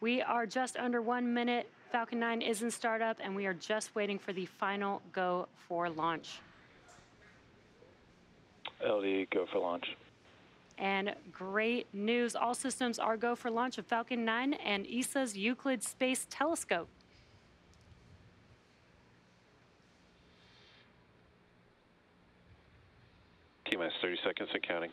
We are just under 1 minute. Falcon 9 is in startup, and we are just waiting for the final go for launch. LD, go for launch. And great news. All systems are go for launch of Falcon 9 and ESA's Euclid Space Telescope. T-minus 30 seconds and counting.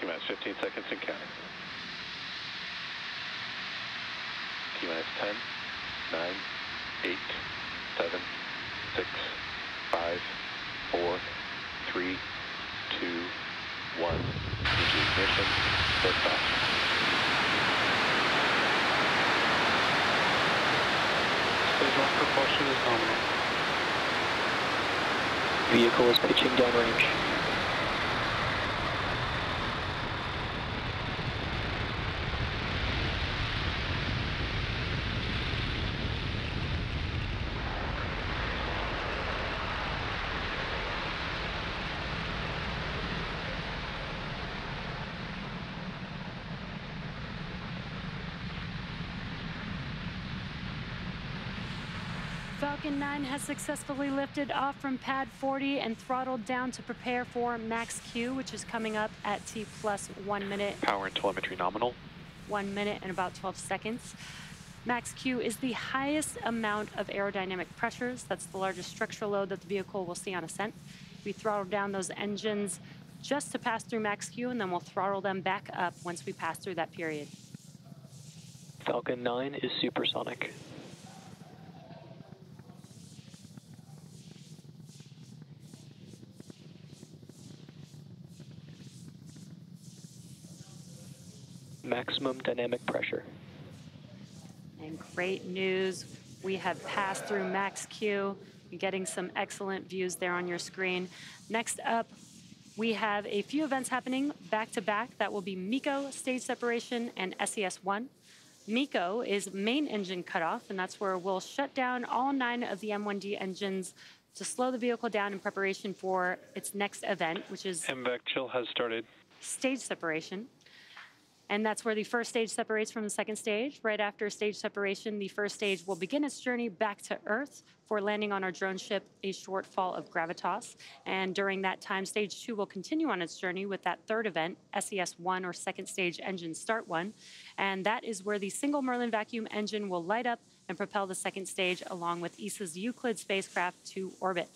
T-minus 15 seconds and counting. T-minus 10, 9, 8, 7, 6, 5, 4, 3, 2, 1. Ignition, liftoff. Stage 1 propulsion is nominal. Vehicle is pitching downrange. Falcon 9 has successfully lifted off from pad 40 and throttled down to prepare for Max Q, which is coming up at T plus 1 minute. Power and telemetry nominal. 1 minute and about 12 seconds. Max Q is the highest amount of aerodynamic pressures. That's the largest structural load that the vehicle will see on ascent. We throttle down those engines just to pass through Max Q, and then we'll throttle them back up once we pass through that period. Falcon 9 is supersonic. Maximum dynamic pressure. And great news, we have passed through Max Q. You're getting some excellent views there on your screen. Next up, we have a few events happening back to back. That will be MECO, stage separation, and SES-1. MECO is main engine cutoff, and that's where we'll shut down all 9 of the M1D engines to slow the vehicle down in preparation for its next event, which is MVEC chill has started. Stage separation. And that's where the first stage separates from the second stage. Right after stage separation, the first stage will begin its journey back to Earth for landing on our drone ship, a shortfall of gravitas. And during that time, stage 2 will continue on its journey with that third event, SES-1 or second stage engine start 1. And that is where the single Merlin vacuum engine will light up and propel the second stage along with ESA's Euclid spacecraft to orbit.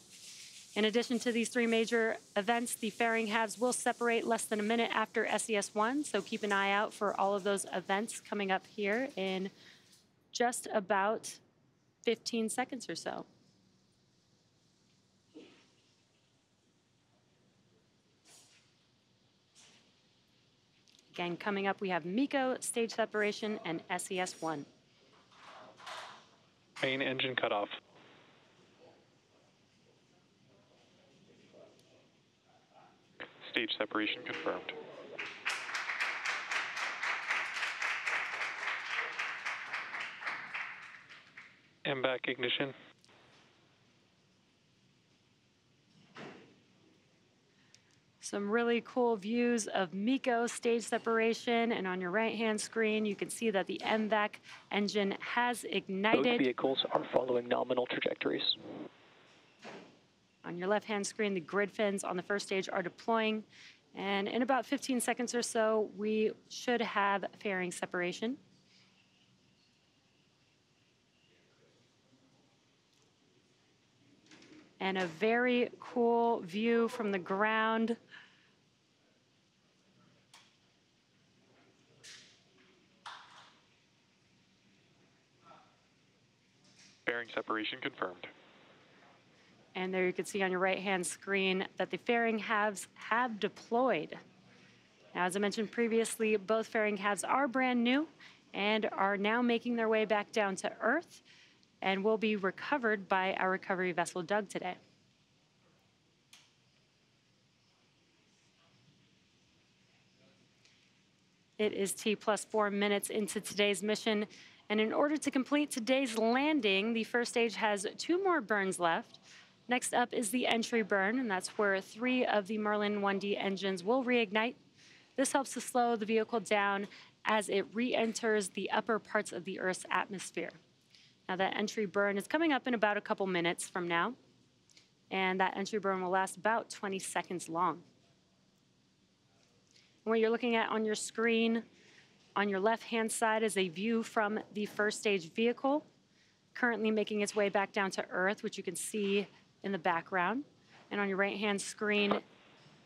In addition to these 3 major events, the fairing halves will separate less than a minute after SES-1, so keep an eye out for all of those events coming up here in just about 15 seconds or so. Again, coming up, we have MECO, stage separation, and SES-1. Main engine cutoff. Stage separation confirmed. MVAC ignition. Some really cool views of MECO stage separation, and on your right-hand screen, you can see that the MVAC engine has ignited. Both vehicles are following nominal trajectories. On your left-hand screen, the grid fins on the first stage are deploying. And in about 15 seconds or so, we should have fairing separation. And a very cool view from the ground. Fairing separation confirmed. And there you can see on your right-hand screen that the fairing halves have deployed. Now, as I mentioned previously, both fairing halves are brand new and are now making their way back down to Earth and will be recovered by our recovery vessel, Doug, today. It is T plus 4 minutes into today's mission. And in order to complete today's landing, the first stage has 2 more burns left. Next up is the entry burn, and that's where 3 of the Merlin 1D engines will reignite. This helps to slow the vehicle down as it re-enters the upper parts of the Earth's atmosphere. Now, that entry burn is coming up in about a couple minutes from now, and that entry burn will last about 20 seconds long. And what you're looking at on your screen, on your left-hand side, is a view from the first stage vehicle, currently making its way back down to Earth, which you can see in the background. And on your right-hand screen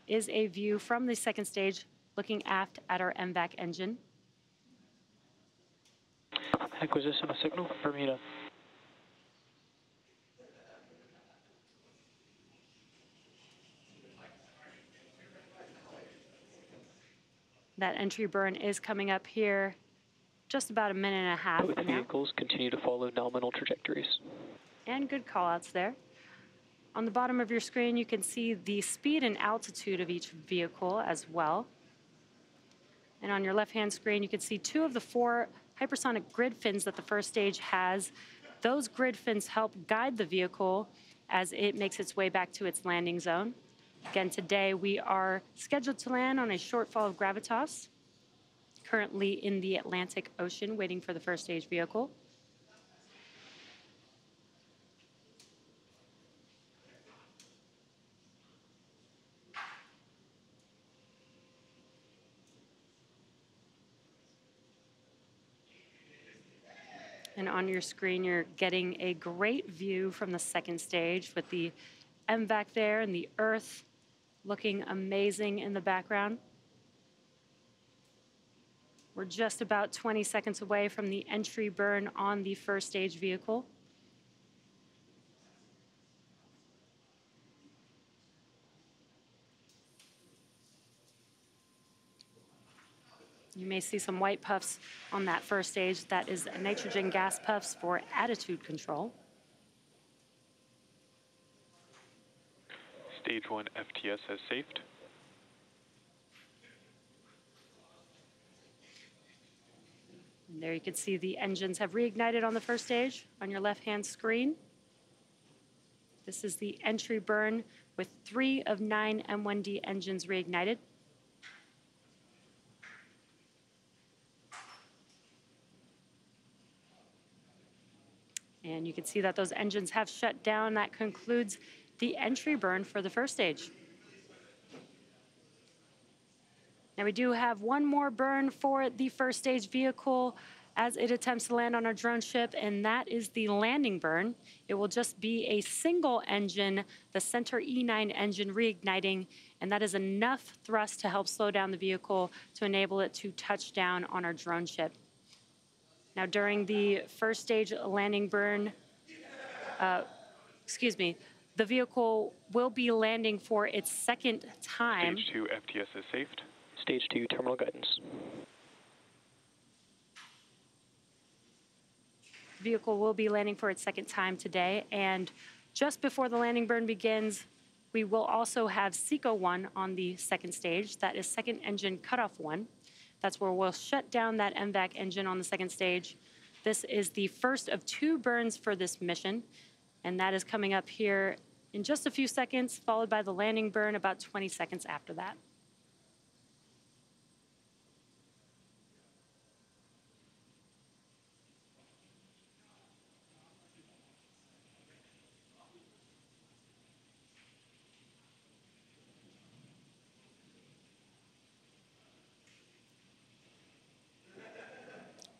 is a view from the second stage, looking aft at our MVAC engine. Acquisition of signal, Bermuda. That entry burn is coming up here just about a minute and a half. Both vehicles continue to follow nominal trajectories. And good callouts there. On the bottom of your screen, you can see the speed and altitude of each vehicle as well. And on your left-hand screen, you can see 2 of the 4 hypersonic grid fins that the first stage has. Those grid fins help guide the vehicle as it makes its way back to its landing zone. Again, today we are scheduled to land on a shortfall of gravitas, currently in the Atlantic Ocean, waiting for the first stage vehicle. And on your screen, you're getting a great view from the second stage with the MVAC there and the Earth looking amazing in the background. We're just about 20 seconds away from the entry burn on the first stage vehicle. You may see some white puffs on that first stage. That is nitrogen gas puffs for attitude control. Stage 1 FTS has saved. And there you can see the engines have reignited on the first stage on your left-hand screen. This is the entry burn with 3 of 9 M1D engines reignited. And you can see that those engines have shut down. That concludes the entry burn for the first stage. Now we do have 1 more burn for the first stage vehicle as it attempts to land on our drone ship, and that is the landing burn. It will just be a single engine, the center E9 engine reigniting, and that is enough thrust to help slow down the vehicle to enable it to touch down on our drone ship. Now, during the first stage landing burn, the vehicle will be landing for its second time. Stage 2 FTS is saved. Stage 2 terminal guidance. The vehicle will be landing for its second time today, and just before the landing burn begins, we will also have SECO-1 on the second stage. That is second engine cutoff 1. That's where we'll shut down that MVAC engine on the second stage. This is the first of 2 burns for this mission, and that is coming up here in just a few seconds, followed by the landing burn about 20 seconds after that.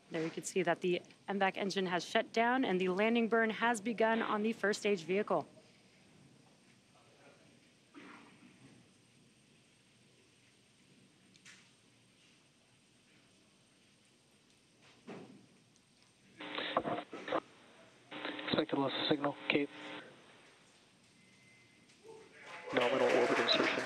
There you can see that the MVAC engine has shut down and the landing burn has begun on the first stage vehicle. Expected loss of signal, Cape. Nominal orbit insertion.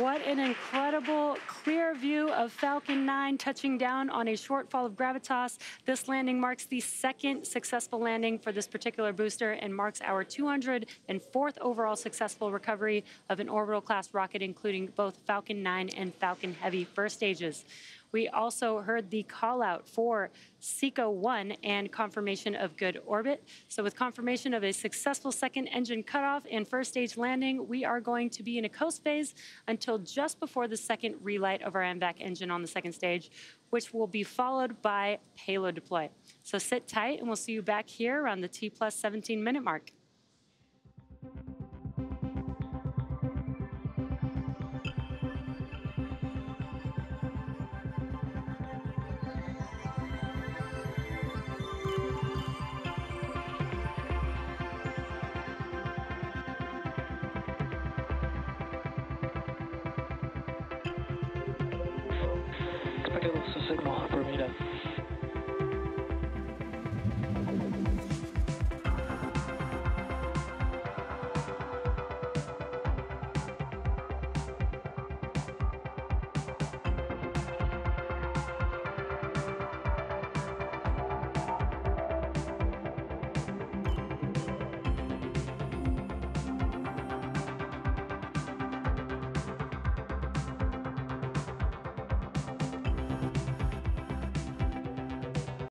What an incredible, clear view of Falcon 9 touching down on a shortfall of gravitas. This landing marks the second successful landing for this particular booster and marks our 204th overall successful recovery of an orbital class rocket, including both Falcon 9 and Falcon Heavy first stages. We also heard the call out for SECO-1 and confirmation of good orbit. So with confirmation of a successful second engine cutoff and first stage landing, we are going to be in a coast phase until just before the second relight of our MVAC engine on the second stage, which will be followed by payload deploy. So sit tight and we'll see you back here around the T+17 minute mark. Signal for me to